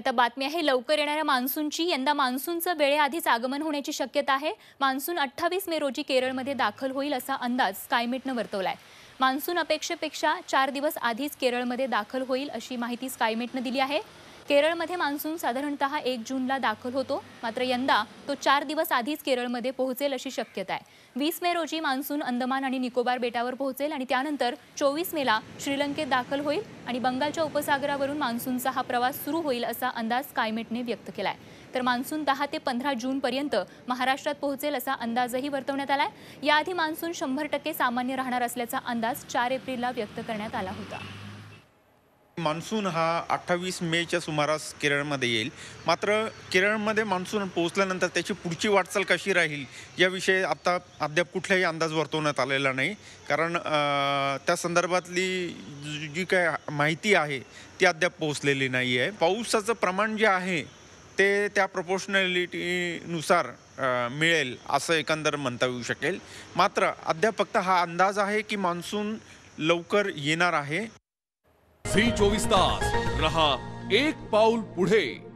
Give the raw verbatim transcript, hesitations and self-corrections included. आता बातमी आहे लवकर येणाऱ्या मान्सूनची। यंदा मान्सूनचं वेळेआधीच आगमन होण्याची शक्यता आहे। मान्सून अठ्ठावीस मे रोजी केरळमध्ये दाखल होईल असा अंदाज स्कायमेटने वर्तवलाय। मान्सून अपेक्षेपेक्षा चार दिवस आधीच केरळमध्ये दाखल होईल अशी माहिती स्कायमेटने दिली आहे। केरळमध्ये मान्सून साधारणतः एक जूनला दाखल होतो, मात्र यंदा तो चार दिवस आधीच केरळमध्ये पोहोचेल अशी शक्यता आहे। वीस मे रोजी मान्सून अंदमान आणि निकोबार बेटावर पोहोचेल आणि त्यानंतर चोवीस मेला श्रीलंकेत दाखल होईल आणि बंगालच्या उपसागरावरून मान्सूनचा हा प्रवास सुरू होईल असा अंदाज स्कायमेटने व्यक्त केलाय। तर मान्सून दहा ते पंधरा जून पर्यंत महाराष्ट्रात पोहोचेल असा अंदाजही वर्तवण्यात आलाय। याआधी मान्सून शंभर टक्के सामान्य राहणार असल्याचा अंदाज चार एप्रिलला व्यक्त करण्यात आला होता। मान्सून हा अठ्ठावीस मेच्या सुमारास केरळमध्ये येईल, मात्र केरळमध्ये मान्सून पोहोचल्यानंतर त्याची पुढची वाटचाल कशी राहील याविषयी आता अद्याप कुठलाही अंदाज वर्तवण्यात आलेला नाही, कारण त्या संदर्भातली जी काय माहिती आहे ती अद्याप पोहोचलेली नाही आहे। पावसाचं प्रमाण जे आहे ते त्या प्रोपोर्शनॅलिटीनुसार मिळेल असं एकंदर म्हणता येऊ शकेल, मात्र अद्याप फक्त हा अंदाज आहे की मान्सून लवकर येणार आहे। झी चोवीस तास रहा एक पाऊल पुढे।